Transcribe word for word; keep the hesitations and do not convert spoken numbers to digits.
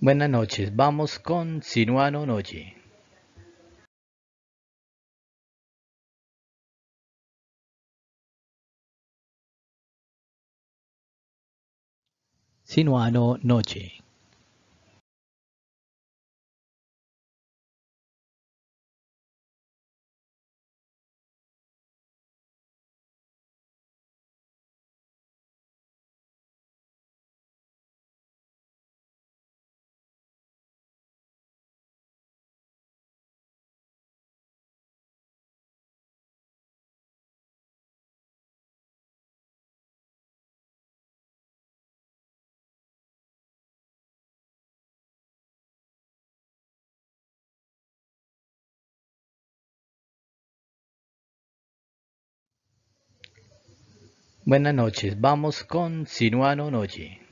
Buenas noches, vamos con Sinuano Noche. Sinuano Noche. Buenas noches, vamos con Sinuano Noche.